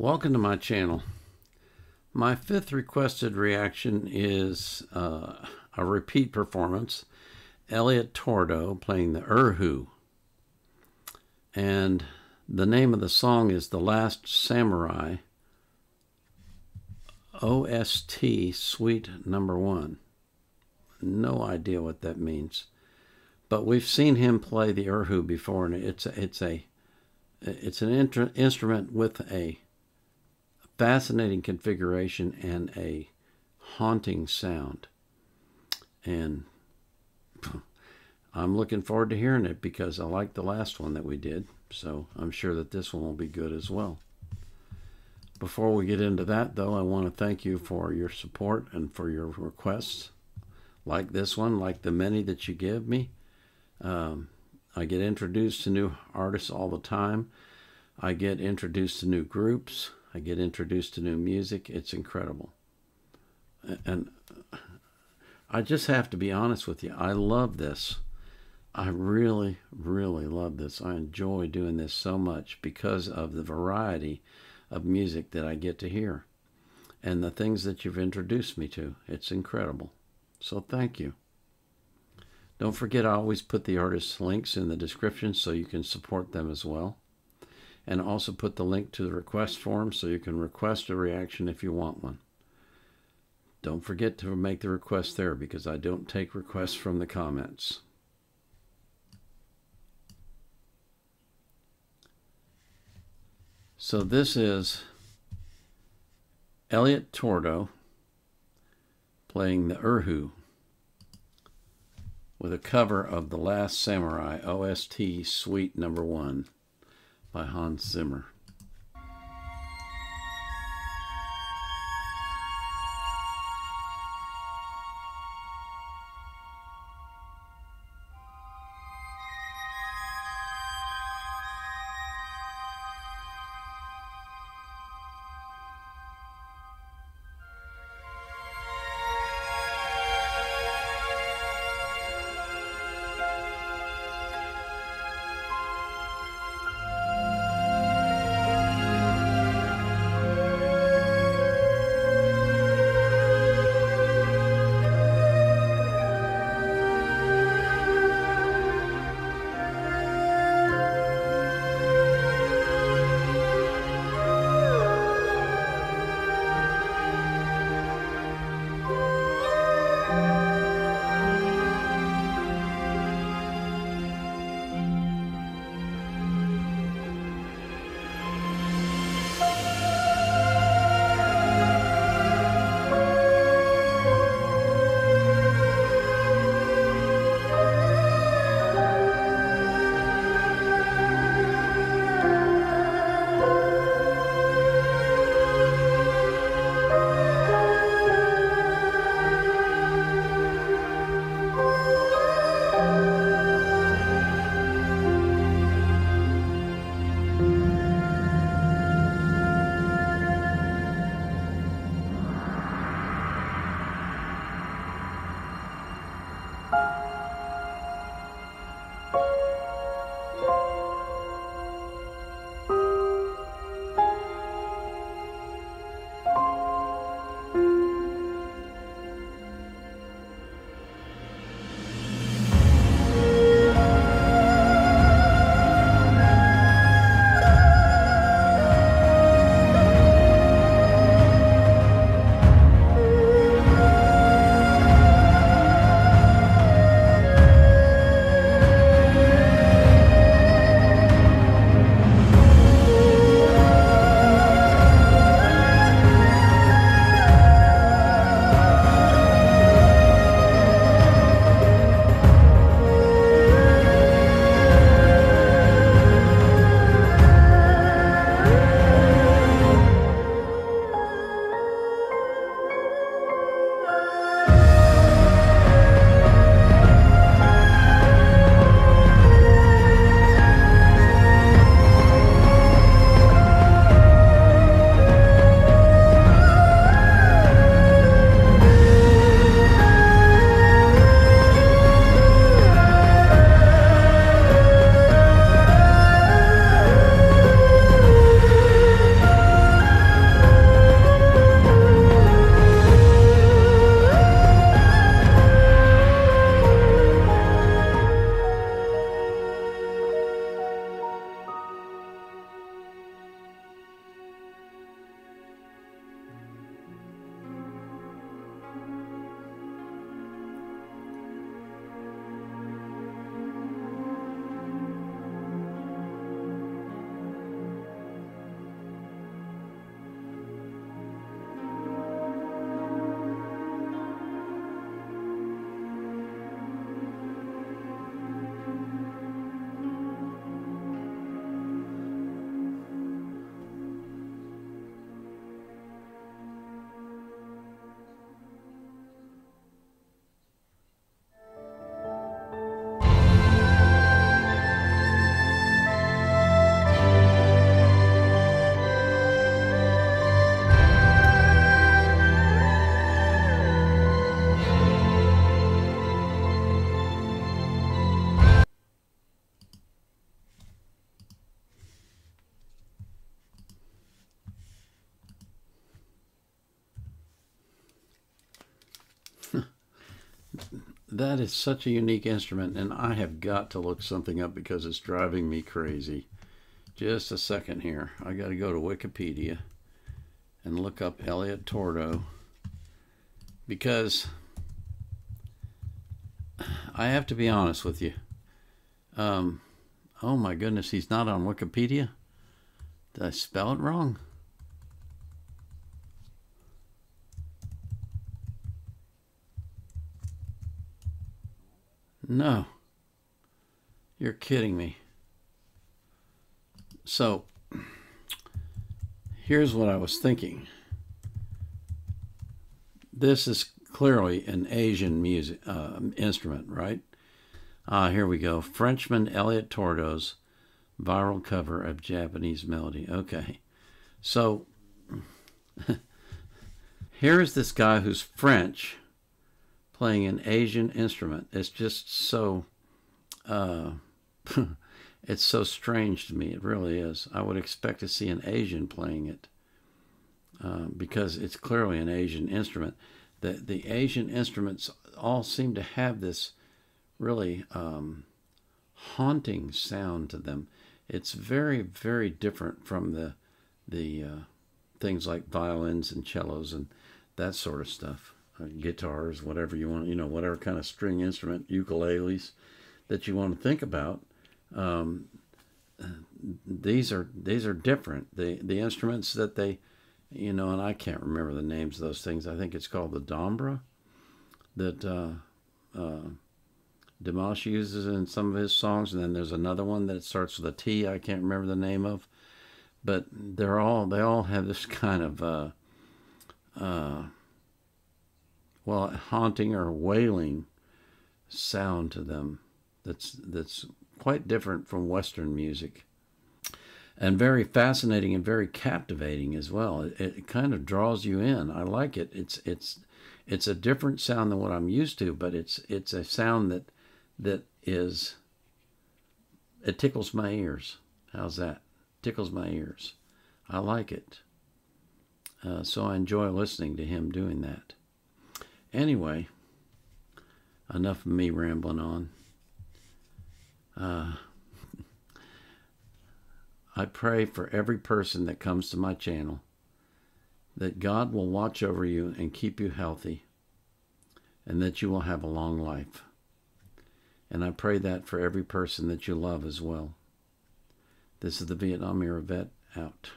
Welcome to my channel. My fifth requested reaction is a repeat performance, Eliott Tordo playing the erhu. And the name of the song is The Last Samurai OST Suite Number 1. No idea what that means. But we've seen him play the erhu before, and it's an instrument with a fascinating configuration and a haunting sound. And I'm looking forward to hearing it because I like the last one that we did, so I'm sure that this one will be good as well. Before we get into that, though, I want to thank you for your support and for your requests. Like this one, like the many that you give me. I get introduced to new artists all the time. I get introduced to new groups. I get introduced to new music. It's incredible. And I just have to be honest with you. I love this. I really, really love this. I enjoy doing this so much because of the variety of music that I get to hear and the things that you've introduced me to. It's incredible. So thank you. Don't forget, I always put the artists' links in the description so you can support them as well. And also put the link to the request form so you can request a reaction if you want one. Don't forget to make the request there because I don't take requests from the comments. So this is Eliott Tordo playing the erhu with a cover of The Last Samurai OST Suite Number 1 by Hans Zimmer. That is such a unique instrument, and I have got to look something up because it's driving me crazy. Just a second here. I got to go to Wikipedia and look up Eliott Tordo, because I have to be honest with you. Oh my goodness, he's not on Wikipedia? Did I spell it wrong? No. You're kidding me. So, here's what I was thinking. This is clearly an Asian music instrument, right? Here we go. Frenchman Eliott Tordo's viral cover of Japanese melody. Okay. So, here is this guy who's French playing an Asian instrument. It's just so, it's so strange to me. It really is. I would expect to see an Asian playing it because it's clearly an Asian instrument. The Asian instruments all seem to have this really haunting sound to them. It's very, very different from the things like violins and cellos and that sort of stuff. Guitars, whatever you want, you know, whatever kind of string instrument, ukuleles that you want to think about. These are different. The instruments that they, you know, and I can't remember the names of those things. I think it's called the Dombra that Dimash uses in some of his songs, and then there's another one that starts with a T. I can't remember the name of, but they all have this kind of well, haunting or wailing sound to them that's quite different from Western music, and very fascinating and very captivating as well. It kind of draws you in. I like it. It's a different sound than what I'm used to, but it's a sound that tickles my ears. How's that? Tickles my ears. I like it. So I enjoy listening to him doing that. Anyway, enough of me rambling on. I pray for every person that comes to my channel that God will watch over you and keep you healthy, and that you will have a long life. And I pray that for every person that you love as well. This is the Vietnam Era Vet out.